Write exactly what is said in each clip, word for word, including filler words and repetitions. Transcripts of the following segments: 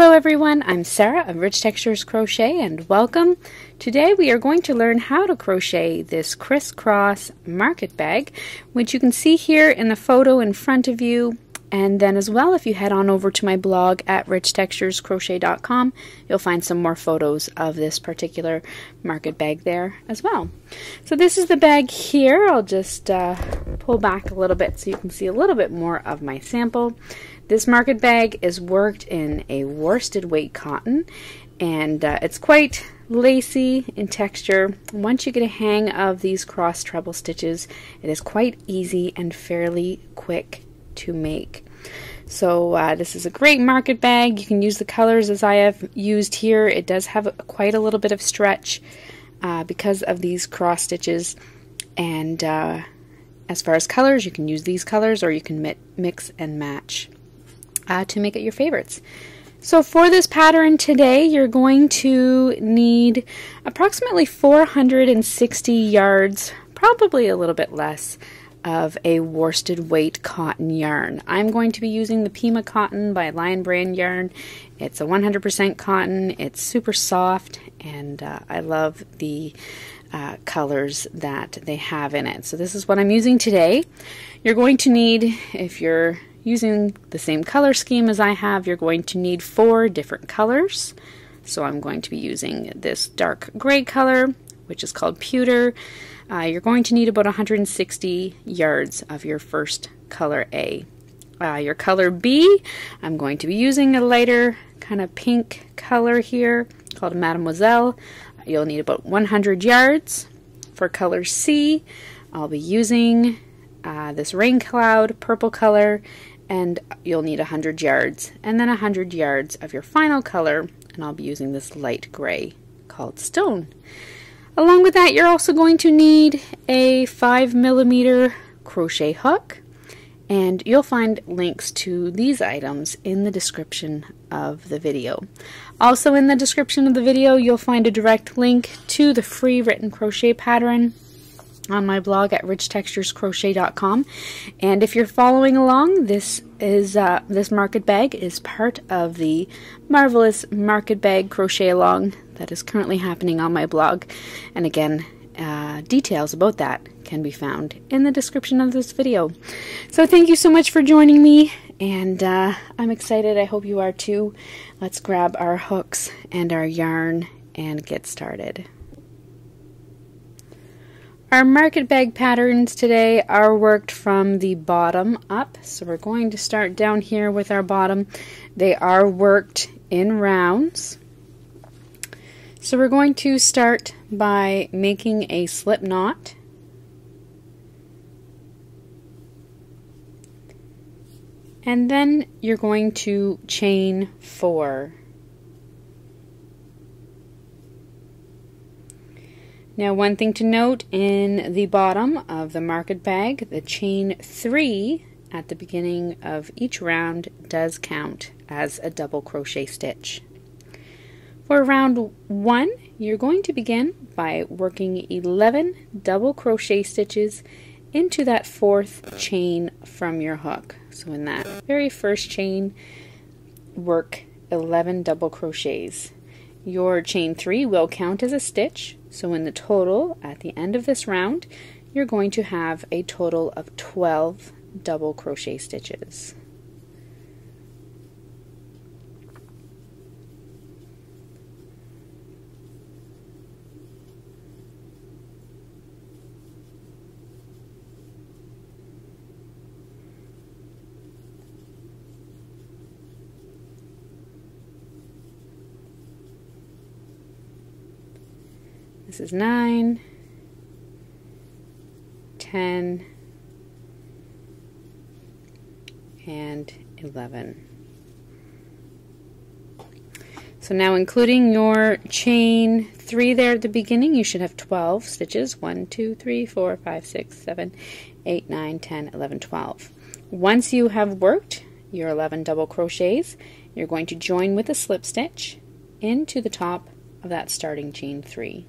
Hello everyone, I'm Sarah of Rich Textures Crochet and welcome. Today we are going to learn how to crochet this crisscross market bag, which you can see here in the photo in front of you, and then as well if you head on over to my blog at rich textures crochet dot com, you'll find some more photos of this particular market bag there as well. So this is the bag here. I'll just uh, pull back a little bit so you can see a little bit more of my sample. This market bag is worked in a worsted weight cotton, and uh, it's quite lacy in texture. Once you get a hang of these crossed treble stitches, it is quite easy and fairly quick to make. So uh, this is a great market bag. You can use the colors as I have used here. It does have a, quite a little bit of stretch uh, because of these cross stitches, and uh, as far as colors, you can use these colors or you can mi mix and match Uh, to make it your favorites. So for this pattern today, you're going to need approximately four hundred sixty yards, probably a little bit less, of a worsted weight cotton yarn. I'm going to be using the Pima Cotton by Lion Brand yarn. It's a one hundred percent cotton, it's super soft, and uh, I love the Uh, colors that they have in it. So this is what I'm using today. You're going to need, if you're using the same color scheme as I have, you're going to need four different colors. So I'm going to be using this dark gray color, which is called Pewter. Uh, you're going to need about one hundred sixty yards of your first color A. Uh, your color B, I'm going to be using a lighter kind of pink color here called Mademoiselle. You'll need about one hundred yards. For color C, I'll be using uh, this Raincloud purple color, and you'll need one hundred yards, and then one hundred yards of your final color, and I'll be using this light gray called Stone. Along with that, you're also going to need a five millimeter crochet hook, and you'll find links to these items in the description of the video. Also in the description of the video, you'll find a direct link to the free written crochet pattern on my blog at rich textures crochet dot com. And if you're following along, this is uh, this market bag is part of the Marvellous Market Bag Crochet Along that is currently happening on my blog. And again, uh, details about that can be found in the description of this video. So thank you so much for joining me. And uh, I'm excited, I hope you are too. Let's grab our hooks and our yarn and get started. Our market bag patterns today are worked from the bottom up. So we're going to start down here with our bottom. They are worked in rounds. So we're going to start by making a slip knot. And then you're going to chain four. Now, one thing to note in the bottom of the market bag, the chain three at the beginning of each round does count as a double crochet stitch. For round one, you're going to begin by working eleven double crochet stitches into that fourth chain from your hook. So in that very first chain, work eleven double crochets. Your chain three will count as a stitch, so in the total at the end of this round, you're going to have a total of twelve double crochet stitches. This is nine, ten, and eleven. So now, including your chain three there at the beginning, you should have twelve stitches. one, two, three, four, five, six, seven, eight, nine, ten, eleven, twelve. Once you have worked your eleven double crochets, you're going to join with a slip stitch into the top of that starting chain three.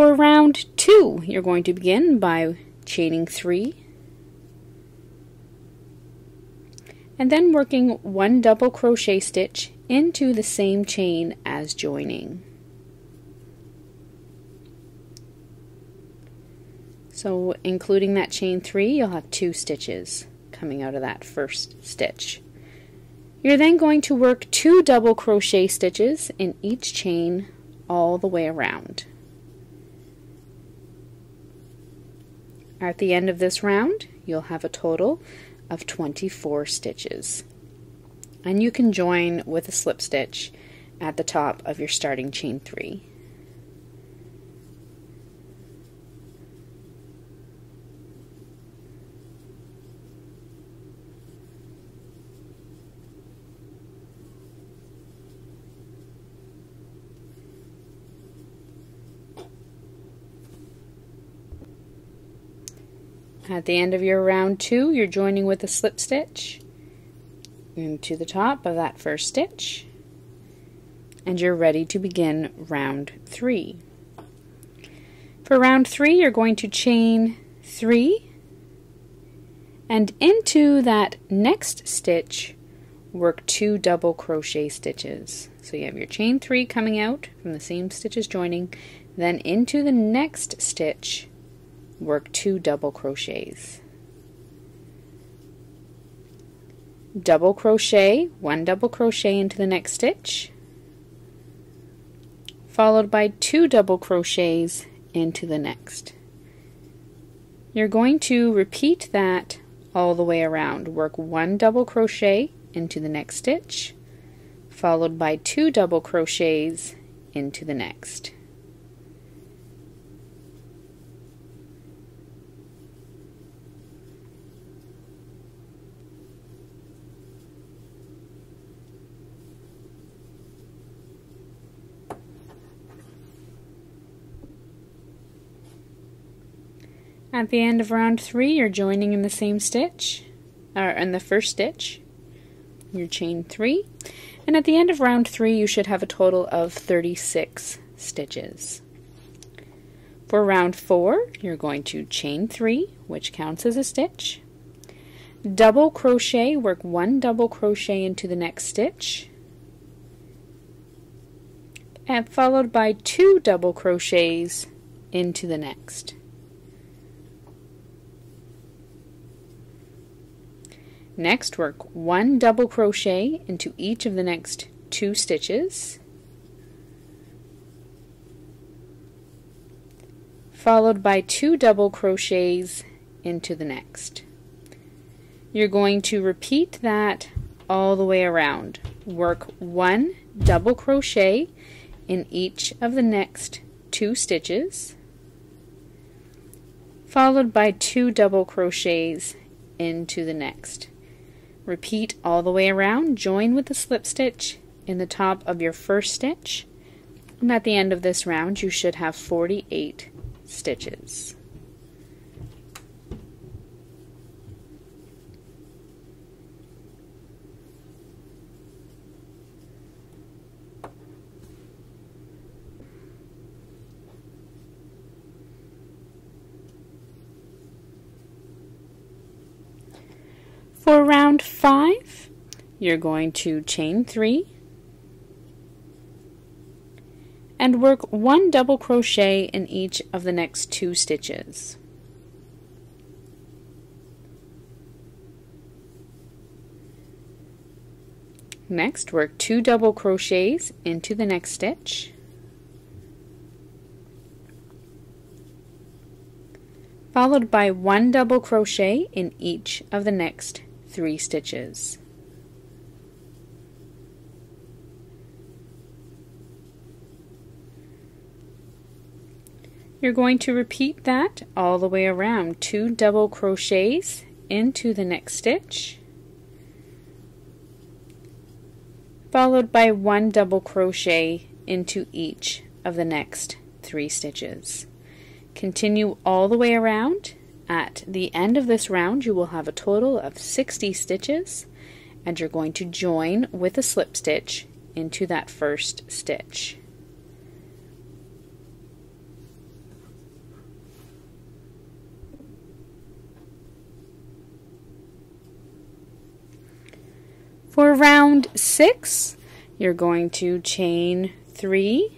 For round two, you're going to begin by chaining three and then working one double crochet stitch into the same chain as joining. So including that chain three, you'll have two stitches coming out of that first stitch. You're then going to work two double crochet stitches in each chain all the way around. At the end of this round, you'll have a total of twenty-four stitches. And you can join with a slip stitch at the top of your starting chain three. At the end of your round two, you're joining with a slip stitch into the top of that first stitch, and you're ready to begin round three. For round three, you're going to chain three, and into that next stitch, work two double crochet stitches. So you have your chain three coming out from the same stitch as joining, then into the next stitch, work two double crochets. Double crochet, one double crochet into the next stitch, followed by two double crochets into the next. You're going to repeat that all the way around. Work one double crochet into the next stitch, followed by two double crochets into the next. At the end of round three, you're joining in the same stitch, or in the first stitch, your chain three, and at the end of round three, you should have a total of thirty-six stitches. For round four, you're going to chain three, which counts as a stitch, double crochet, work one double crochet into the next stitch, and followed by two double crochets into the next. Next, work one double crochet into each of the next two stitches, followed by two double crochets into the next. You're going to repeat that all the way around. Work one double crochet in each of the next two stitches, followed by two double crochets into the next. Repeat all the way around, join with a slip stitch in the top of your first stitch, and at the end of this round you should have forty-eight stitches. For round five, you're going to chain three and work one double crochet in each of the next two stitches. Next, work two double crochets into the next stitch, followed by one double crochet in each of the next three stitches. You're going to repeat that all the way around. Two double crochets into the next stitch, followed by one double crochet into each of the next three stitches. Continue all the way around. At the end of this round, you will have a total of sixty stitches, and you're going to join with a slip stitch into that first stitch. For round six, you're going to chain three,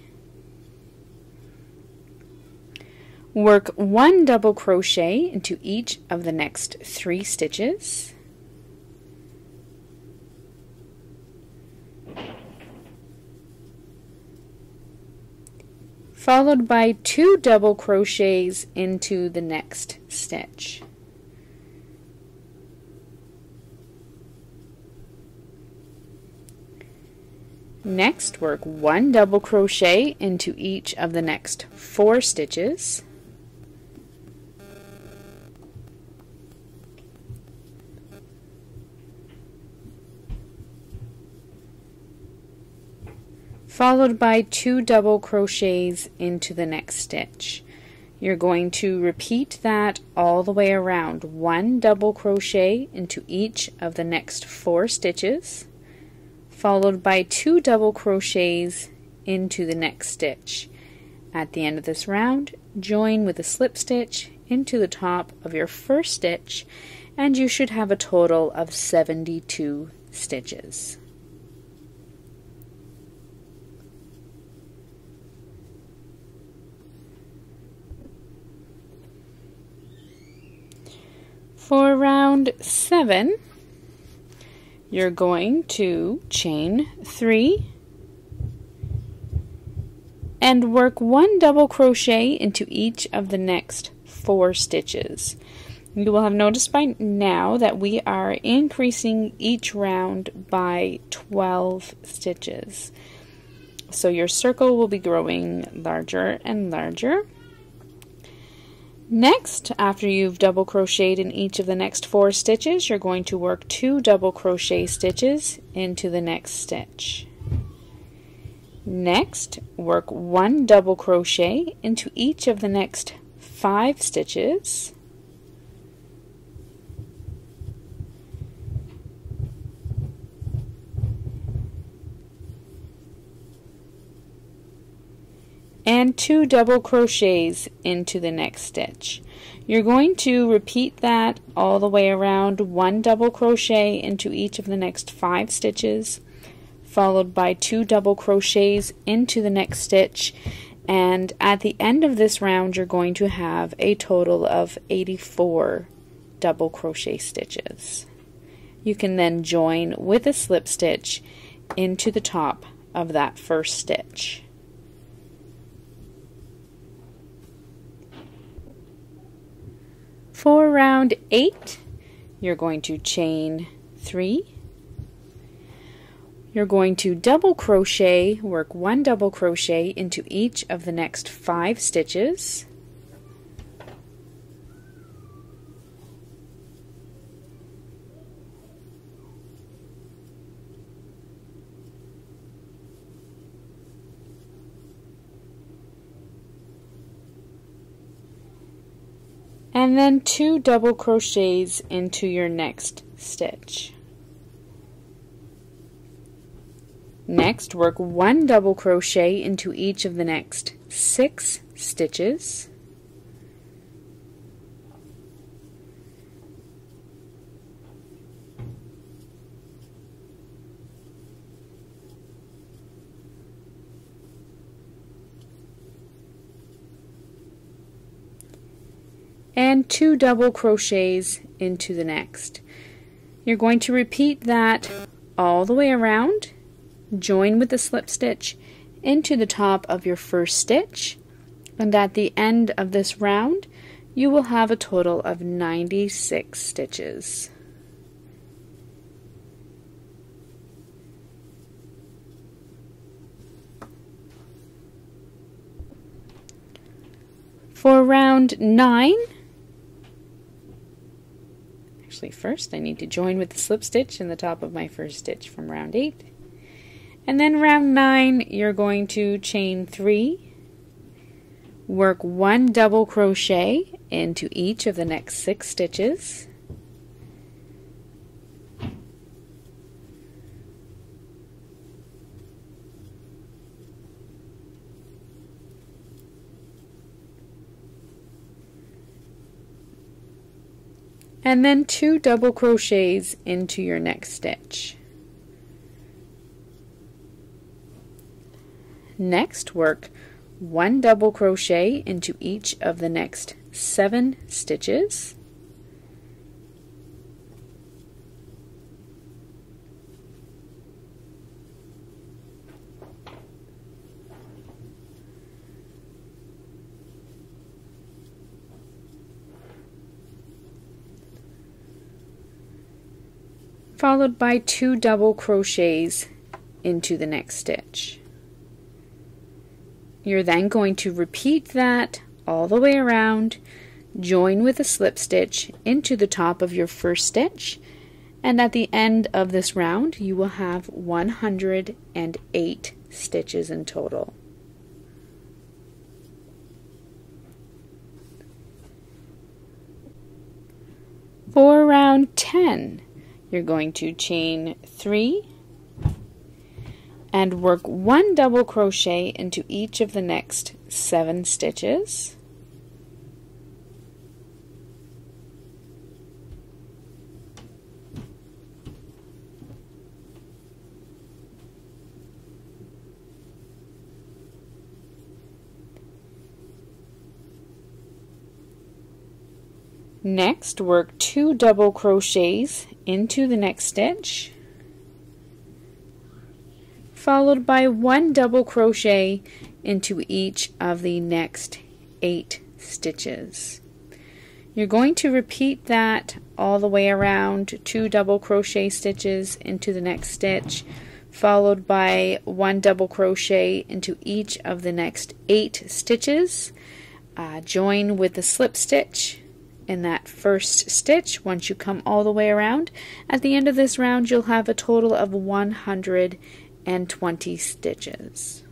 work one double crochet into each of the next three stitches, followed by two double crochets into the next stitch. Next, work one double crochet into each of the next four stitches, followed by two double crochets into the next stitch. You're going to repeat that all the way around. One double crochet into each of the next four stitches, followed by two double crochets into the next stitch. At the end of this round, join with a slip stitch into the top of your first stitch, and you should have a total of seventy-two stitches. For round seven, you're going to chain three and work one double crochet into each of the next four stitches. You will have noticed by now that we are increasing each round by twelve stitches. So your circle will be growing larger and larger. Next, after you've double crocheted in each of the next four stitches, you're going to work two double crochet stitches into the next stitch. Next, work one double crochet into each of the next five stitches, and two double crochets into the next stitch. You're going to repeat that all the way around. One double crochet into each of the next five stitches, followed by two double crochets into the next stitch, and at the end of this round you're going to have a total of eighty-four double crochet stitches. You can then join with a slip stitch into the top of that first stitch. For round eight, you're going to chain three. You're going to double crochet, work one double crochet into each of the next five stitches, and then two double crochets into your next stitch. Next, work one double crochet into each of the next six stitches, and two double crochets into the next. You're going to repeat that all the way around. Join with the slip stitch into the top of your first stitch, and at the end of this round you will have a total of ninety-six stitches. For round nine, first I need to join with the slip stitch in the top of my first stitch from round eight, and then round nine you're going to chain three, work one double crochet into each of the next six stitches, and then two double crochets into your next stitch. Next, work one double crochet into each of the next seven stitches. Followed by two double crochets into the next stitch. You're then going to repeat that all the way around, join with a slip stitch into the top of your first stitch, and at the end of this round you will have one hundred eight stitches in total. For round ten, you're going to chain three and work one double crochet into each of the next seven stitches. Next, work two double crochets into the next stitch, followed by one double crochet into each of the next eight stitches. You're going to repeat that all the way around, two double crochet stitches into the next stitch, followed by one double crochet into each of the next eight stitches. Uh, join with the slip stitch in that first stitch once you come all the way around. At the end of this round you'll have a total of one hundred twenty stitches.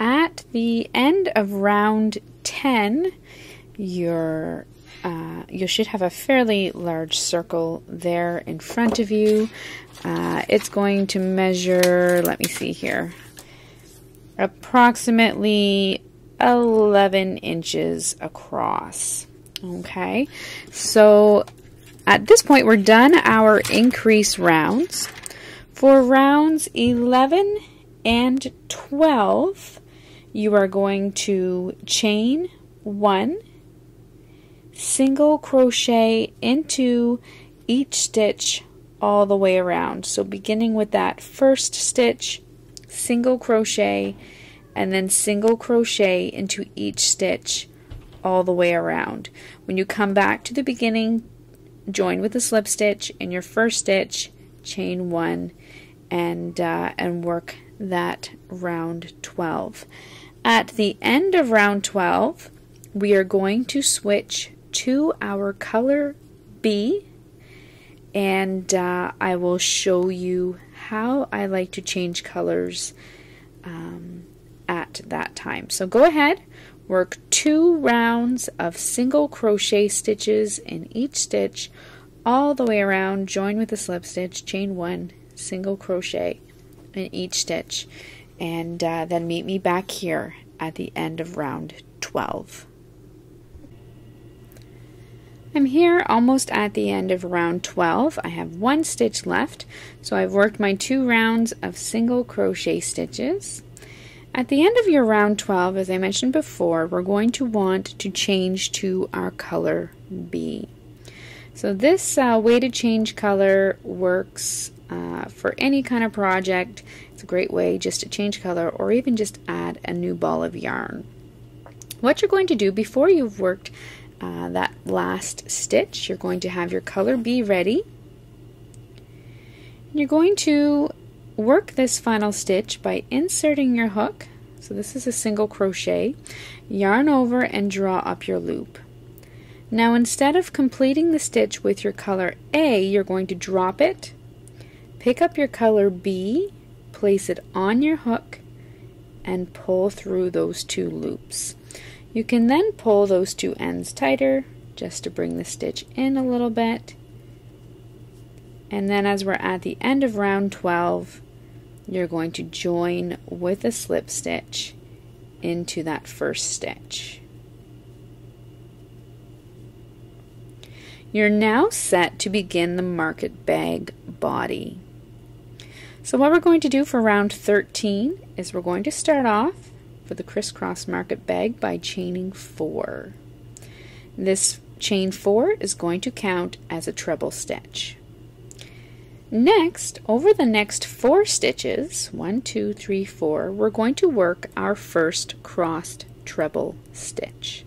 At the end of round ten, you're Uh, you should have a fairly large circle there in front of you. Uh, it's going to measure, let me see here, approximately eleven inches across. Okay, so at this point we're done our increase rounds. For rounds eleven and twelve, you are going to chain one, single crochet into each stitch all the way around. So beginning with that first stitch, single crochet, and then single crochet into each stitch all the way around. When you come back to the beginning, join with a slip stitch in your first stitch, chain one, and uh, and work that round twelve. At the end of round twelve, we are going to switch to our color B, and uh, I will show you how I like to change colors um, at that time. So go ahead, work two rounds of single crochet stitches in each stitch all the way around, join with a slip stitch, chain one, single crochet in each stitch, and uh, then meet me back here at the end of round twelve. I'm here almost at the end of round twelve. I have one stitch left, so I've worked my two rounds of single crochet stitches. At the end of your round twelve, as I mentioned before, we're going to want to change to our color B. So this uh, way to change color works uh, for any kind of project. It's a great way just to change color or even just add a new ball of yarn. What you're going to do before you've worked Uh, that last stitch, you're going to have your color B ready. You're going to work this final stitch by inserting your hook. So this is a single crochet. Yarn over and draw up your loop. Now instead of completing the stitch with your color A, you're going to drop it, pick up your color B, place it on your hook, and pull through those two loops. You can then pull those two ends tighter just to bring the stitch in a little bit And then as we're at the end of round twelve, you're going to join with a slip stitch into that first stitch. You're now set to begin the market bag body. So what we're going to do for round thirteen is we're going to start off for the crisscross market bag by chaining four. This chain four is going to count as a treble stitch. Next, over the next four stitches, one, two, three, four, we're going to work our first crossed treble stitch.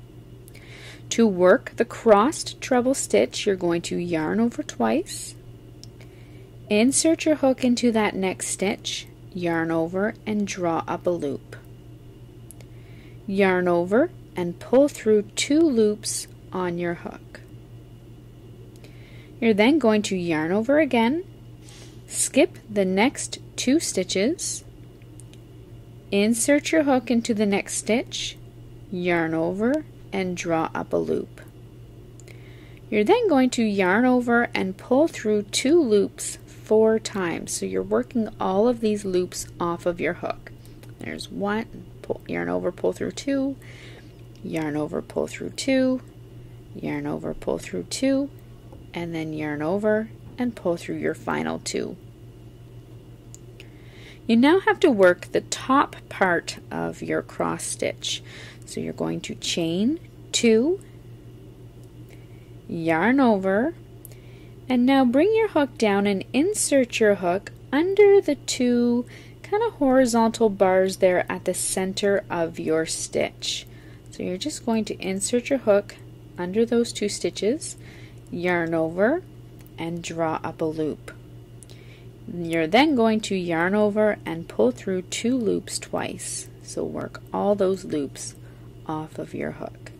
To work the crossed treble stitch, you're going to yarn over twice, insert your hook into that next stitch, yarn over and draw up a loop. Yarn over and pull through two loops on your hook. You're then going to yarn over again, skip the next two stitches, insert your hook into the next stitch, yarn over and draw up a loop. You're then going to yarn over and pull through two loops four times. So you're working all of these loops off of your hook. There's one, pull, yarn over, pull through two, yarn over, pull through two, yarn over, pull through two, and then yarn over and pull through your final two. You now have to work the top part of your cross stitch. So you're going to chain two, yarn over, and now bring your hook down and insert your hook under the two kind of horizontal bars there at the center of your stitch. So you're just going to insert your hook under those two stitches, yarn over, and draw up a loop. You're then going to yarn over and pull through two loops twice. So work all those loops off of your hook.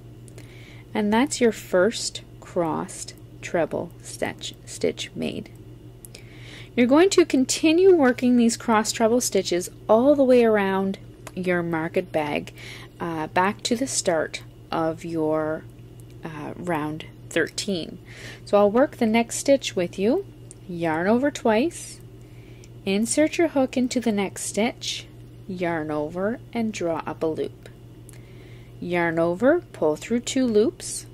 And that's your first crossed treble stitch, stitch made. You're going to continue working these crossed treble stitches all the way around your market bag uh, back to the start of your uh, round thirteen. So I'll work the next stitch with you. Yarn over twice, insert your hook into the next stitch, yarn over and draw up a loop. Yarn over, pull through two loops,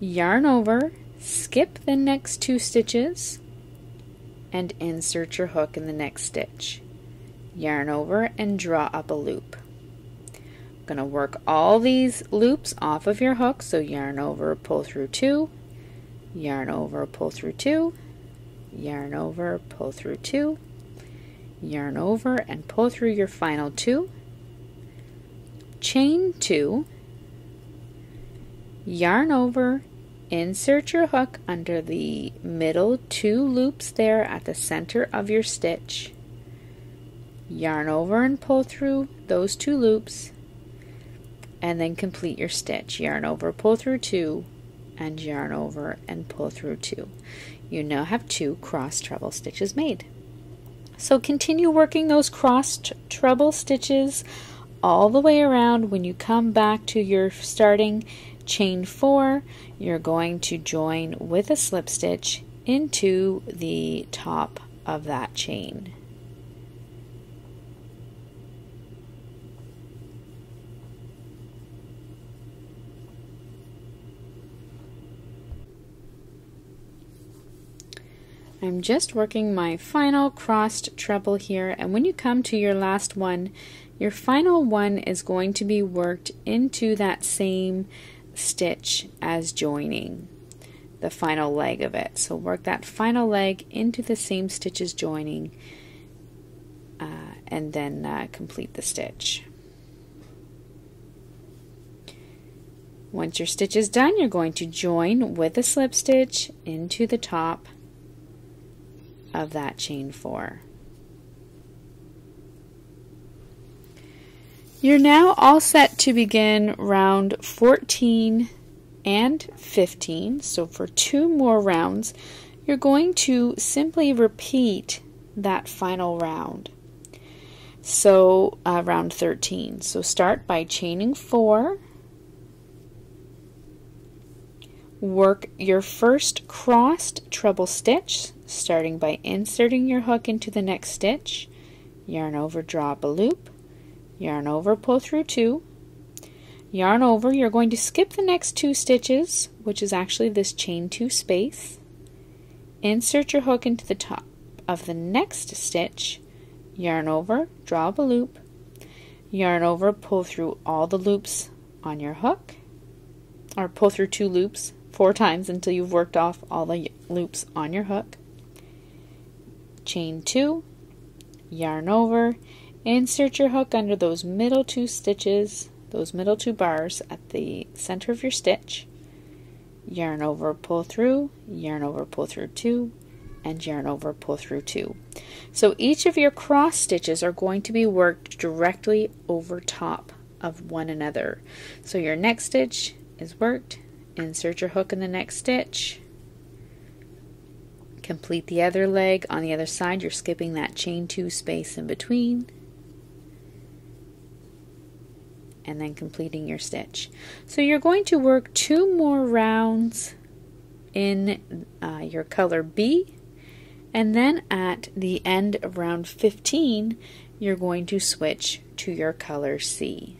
yarn over, skip the next two stitches, and insert your hook in the next stitch. Yarn over and draw up a loop. I'm going to work all these loops off of your hook, so yarn over, pull through two, yarn over, pull through two, yarn over, pull through two, yarn over and pull through your final two, chain two, yarn over, insert your hook under the middle two loops there at the center of your stitch, yarn over and pull through those two loops, and then complete your stitch. Yarn over, pull through two, and yarn over and pull through two. You now have two cross treble stitches made. So continue working those crossed treble stitches all the way around. When you come back to your starting chain four, you're going to join with a slip stitch into the top of that chain. I'm just working my final crossed treble here, and when you come to your last one, your final one is going to be worked into that same stitch as joining, the final leg of it. So work that final leg into the same stitch as joining, uh, and then uh, complete the stitch. Once your stitch is done, you're going to join with a slip stitch into the top of that chain four. You're now all set to begin round fourteen and fifteen. So for two more rounds, you're going to simply repeat that final round. So uh, round thirteen. So start by chaining four, work your first crossed treble stitch, starting by inserting your hook into the next stitch, yarn over, draw up a loop, yarn over, pull through two, yarn over. You're going to skip the next two stitches, which is actually this chain two space, insert your hook into the top of the next stitch, yarn over, draw up a loop, yarn over, pull through all the loops on your hook, or pull through two loops four times until you've worked off all the loops on your hook, chain two, yarn over, insert your hook under those middle two stitches, those middle two bars at the center of your stitch, yarn over, pull through, yarn over, pull through two, and yarn over, pull through two. So each of your cross stitches are going to be worked directly over top of one another. So your next stitch is worked, insert your hook in the next stitch, complete the other leg on the other side. You're skipping that chain two space in between, and then completing your stitch. So you're going to work two more rounds in uh, your color B, and then at the end of round fifteen you're going to switch to your color C.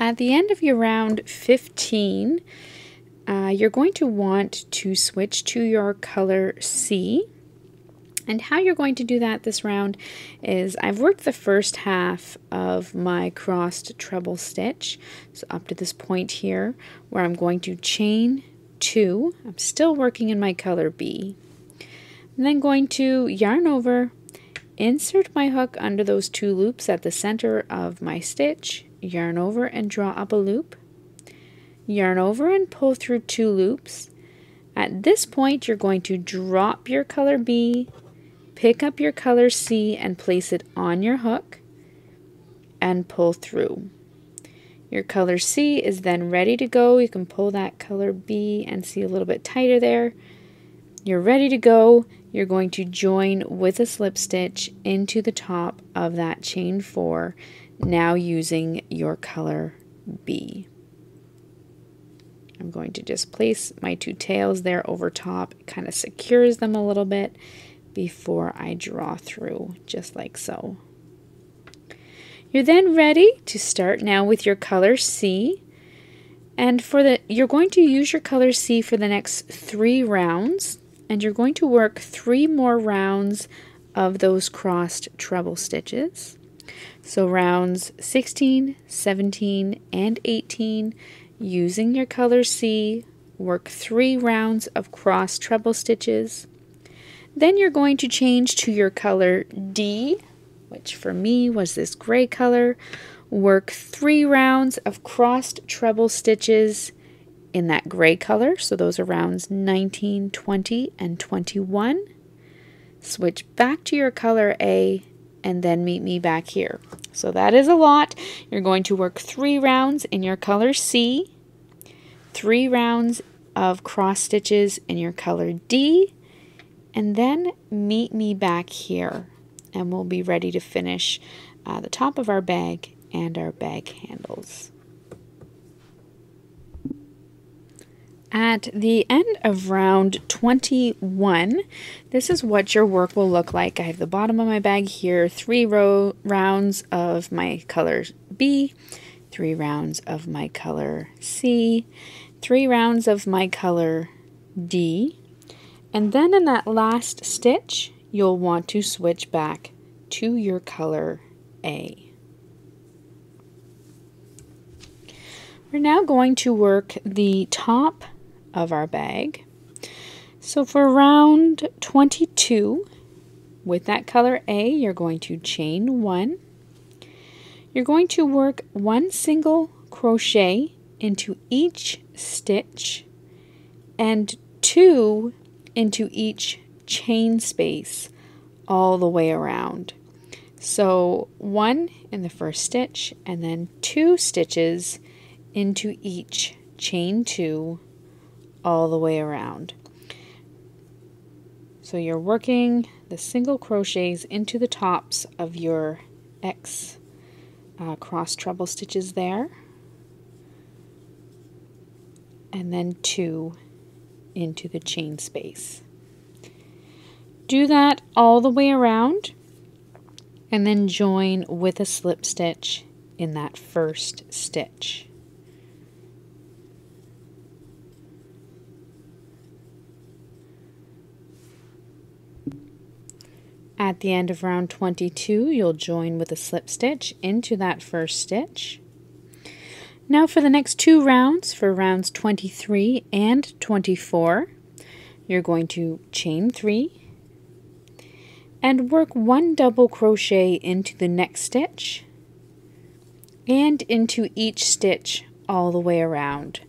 At the end of your round fifteen uh, you're going to want to switch to your color C. And how you're going to do that this round is I've worked the first half of my crossed treble stitch, so up to this point here where I'm going to chain two. I'm still working in my color B. I'm then going to yarn over, insert my hook under those two loops at the center of my stitch, yarn over and draw up a loop, yarn over and pull through two loops. At this point you're going to drop your color B, pick up your color C and place it on your hook and pull through. Your color C is then ready to go. You can pull that color B and C a little bit tighter there. You're ready to go. You're going to join with a slip stitch into the top of that chain four, now using your color B. I'm going to just place my two tails there over top. It kind of secures them a little bit before I draw through, just like so. You're then ready to start now with your color C. And for the you're going to use your color C for the next three rounds, and you're going to work three more rounds of those crossed treble stitches. So rounds sixteen, seventeen, and eighteen. Using your color C, work three rounds of cross treble stitches. Then you're going to change to your color D, which for me was this gray color. Work three rounds of crossed treble stitches in that gray color. So those are rounds nineteen, twenty, and twenty-one. Switch back to your color A and then meet me back here. So that is a lot. You're going to work three rounds in your color C, three rounds of cross stitches in your color D, and then meet me back here, and we'll be ready to finish uh, the top of our bag and our bag handles. At the end of round twenty-one, this is what your work will look like. I have the bottom of my bag here, three row rounds of my color B, three rounds of my color C, three rounds of my color D, and then in that last stitch, you'll want to switch back to your color A. We're now going to work the top of our bag. So for round twenty-two, with that color A, you're going to chain one. You're going to work one single crochet into each stitch and two into each chain space all the way around. So one in the first stitch and then two stitches into each chain two all the way around. So you're working the single crochets into the tops of your X uh, cross treble stitches there. and then two into the chain space. Do that all the way around and then join with a slip stitch in that first stitch. At the end of round twenty-two, you'll join with a slip stitch into that first stitch. Now for the next two rounds, for rounds twenty-three and twenty-four, you're going to chain three and work one double crochet into the next stitch and into each stitch all the way around.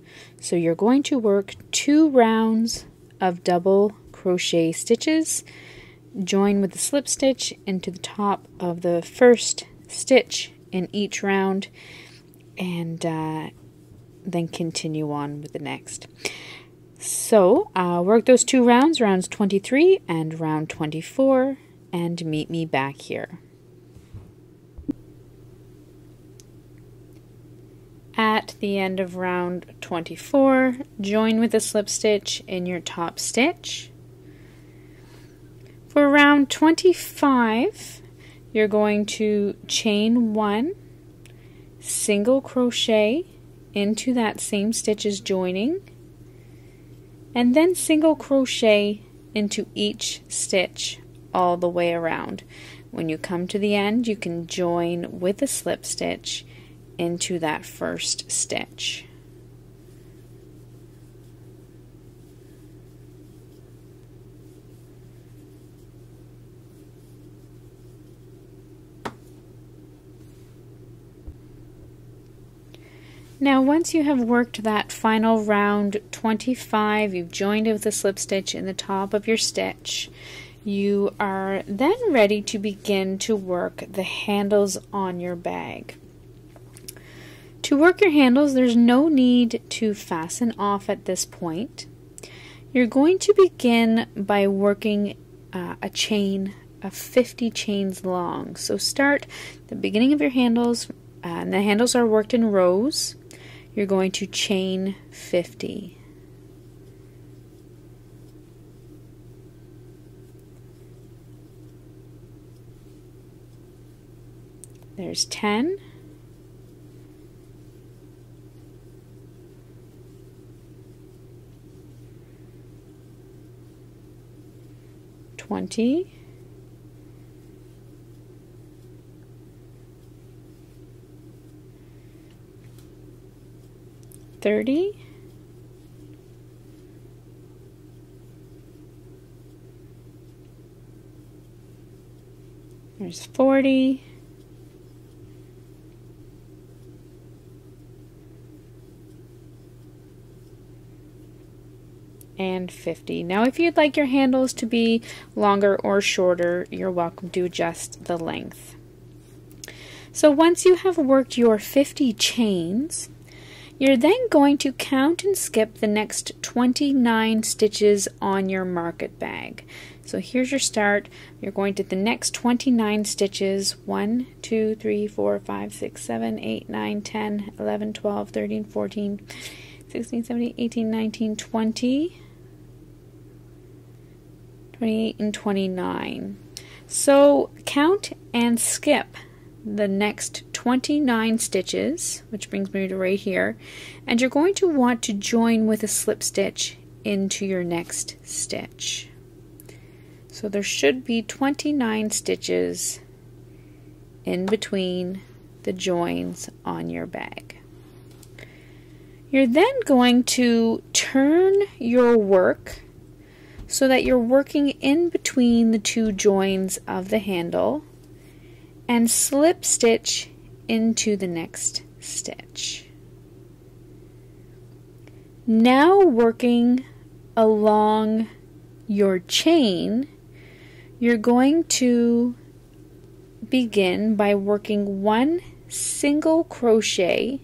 So you're going to work two rounds of double crochet stitches. Join with the slip stitch into the top of the first stitch in each round, and uh, then continue on with the next. So uh, work those two rounds, rounds twenty-three and round twenty-four, and meet me back here. At the end of round twenty-four, join with a slip stitch in your top stitch. For round twenty-five, you're going to chain one, single crochet into that same stitch as joining, and then single crochet into each stitch all the way around. When you come to the end, you can join with a slip stitch into that first stitch. Now once you have worked that final round twenty-five, you've joined with a slip stitch in the top of your stitch, you are then ready to begin to work the handles on your bag. To work your handles, there's no need to fasten off at this point. You're going to begin by working uh, a chain of fifty chains long. So start the beginning of your handles, uh, and the handles are worked in rows. You're going to chain fifty. There's ten. twenty. thirty, there's forty, and fifty. Now if you'd like your handles to be longer or shorter, you're welcome to adjust the length. So once you have worked your fifty chains, you're then going to count and skip the next twenty-nine stitches on your market bag. So here's your start. You're going to the next twenty-nine stitches. one, two, three, four, five, six, seven, eight, nine, ten, eleven, twelve, thirteen, fourteen, fifteen, sixteen, seventeen, eighteen, nineteen, twenty, twenty-eight, and twenty-nine. So count and skip the next twenty-nine stitches, which brings me to right here, and you're going to want to join with a slip stitch into your next stitch. So there should be twenty-nine stitches in between the joins on your bag. You're then going to turn your work so that you're working in between the two joins of the handle, and slip stitch into the next stitch. Now working along your chain, you're going to begin by working one single crochet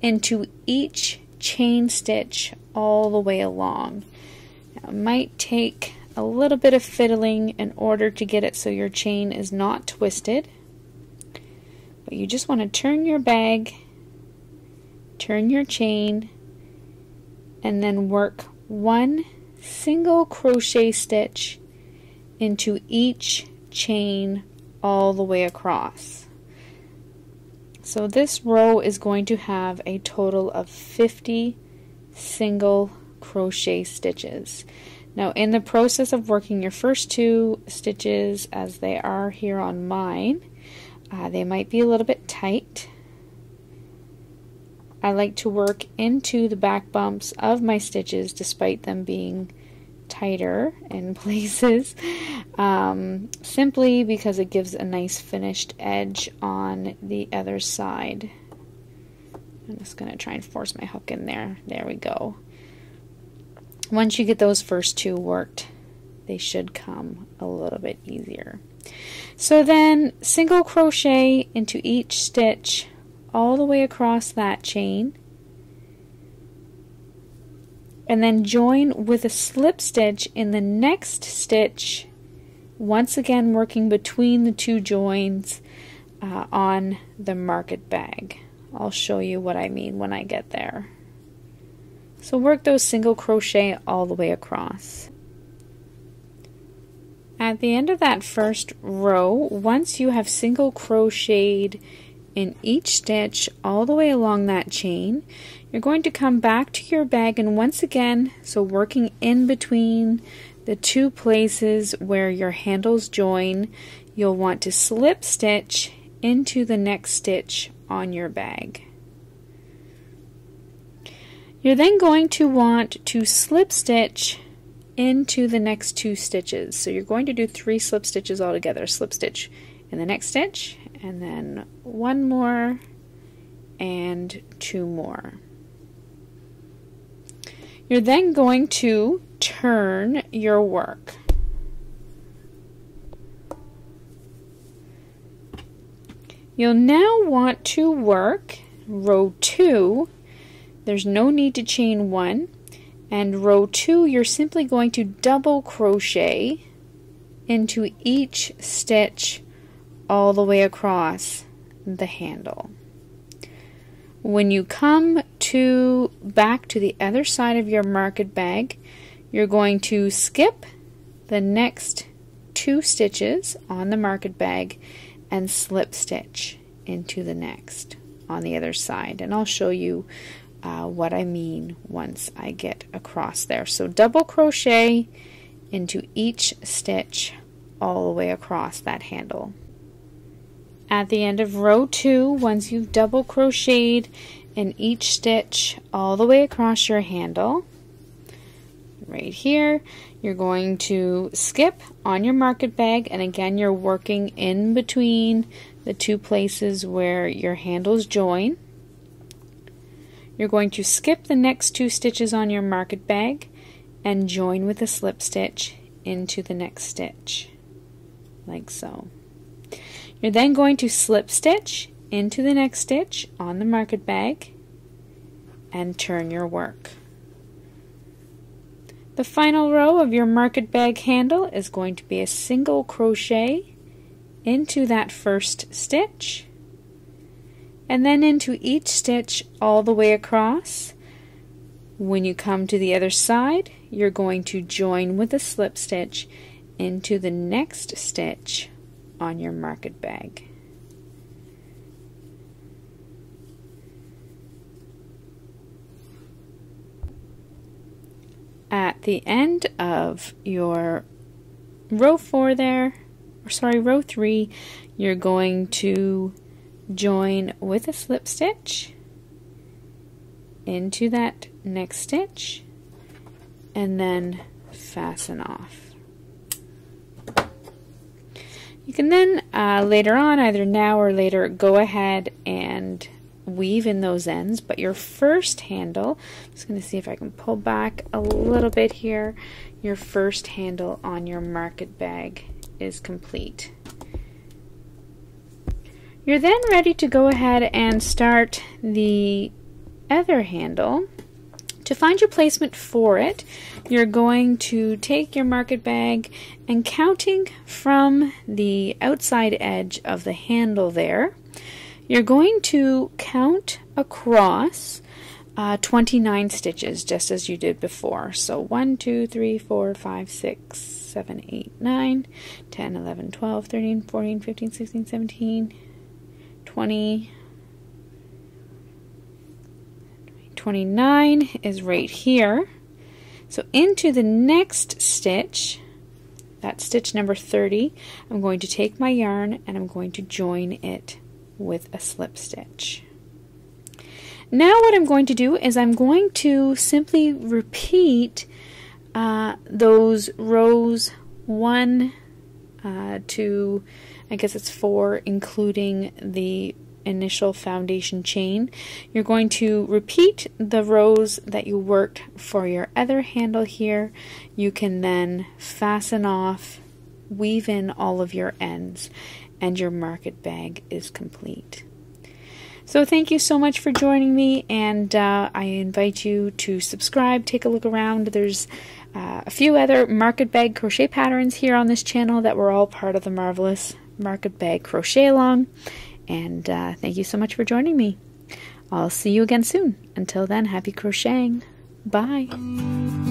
into each chain stitch all the way along. Now, it might take a little bit of fiddling in order to get it so your chain is not twisted, but you just want to turn your bag, turn your chain, and then work one single crochet stitch into each chain all the way across. So this row is going to have a total of fifty single crochet stitches. Now, in the process of working your first two stitches, as they are here on mine, uh, they might be a little bit tight. I like to work into the back bumps of my stitches despite them being tighter in places, um, simply because it gives a nice finished edge on the other side. I'm just going to try and force my hook in there. There we go. Once you get those first two worked, they should come a little bit easier. So then single crochet into each stitch all the way across that chain, and then join with a slip stitch in the next stitch, once again working between the two joins uh, on the market bag. I'll show you what I mean when I get there. So work those single crochet all the way across. At the end of that first row, once you have single crocheted in each stitch all the way along that chain, you're going to come back to your bag, and once again, so working in between the two places where your handles join, you'll want to slip stitch into the next stitch on your bag. You're then going to want to slip stitch into the next two stitches. So you're going to do three slip stitches altogether. Slip stitch in the next stitch, and then one more, and two more. You're then going to turn your work. You'll now want to work row two. There's no need to chain one, and row two you're simply going to double crochet into each stitch all the way across the handle. When you come to back to the other side of your market bag, you're going to skip the next two stitches on the market bag and slip stitch into the next on the other side, and I'll show you Uh, what I mean once I get across there. So double crochet into each stitch all the way across that handle. At the end of row two, once you've double crocheted in each stitch all the way across your handle, right here, you're going to skip on your market bag, and again you're working in between the two places where your handles join. You're going to skip the next two stitches on your market bag and join with a slip stitch into the next stitch, like so. You're then going to slip stitch into the next stitch on the market bag and turn your work. The final row of your market bag handle is going to be a single crochet into that first stitch, and then into each stitch all the way across. When you come to the other side, you're going to join with a slip stitch into the next stitch on your market bag. At the end of your row four there, or sorry, row three, you're going to join with a slip stitch into that next stitch and then fasten off. You can then uh, later on, either now or later, go ahead and weave in those ends, but your first handle, I'm just going to see if I can pull back a little bit here, your first handle on your market bag is complete. You're then ready to go ahead and start the other handle. To find your placement for it, you're going to take your market bag and, counting from the outside edge of the handle there, you're going to count across uh, twenty-nine stitches, just as you did before. So one, two, three, four, five, six, seven, eight, nine, ten, eleven, twelve, thirteen, fourteen, fifteen, sixteen, seventeen, twenty, twenty-nine is right here. So into the next stitch, that's stitch number thirty, I'm going to take my yarn and I'm going to join it with a slip stitch. Now what I'm going to do is I'm going to simply repeat uh, those rows one uh, to, I guess it's four, including the initial foundation chain. You're going to repeat the rows that you worked for your other handle here. You can then fasten off, weave in all of your ends, and your market bag is complete. So thank you so much for joining me, and uh, I invite you to subscribe, take a look around. There's uh, a few other market bag crochet patterns here on this channel that were all part of the Marvellous Market Bag Crochet Along. And uh, thank you so much for joining me. I'll see you again soon. Until then, happy crocheting. Bye.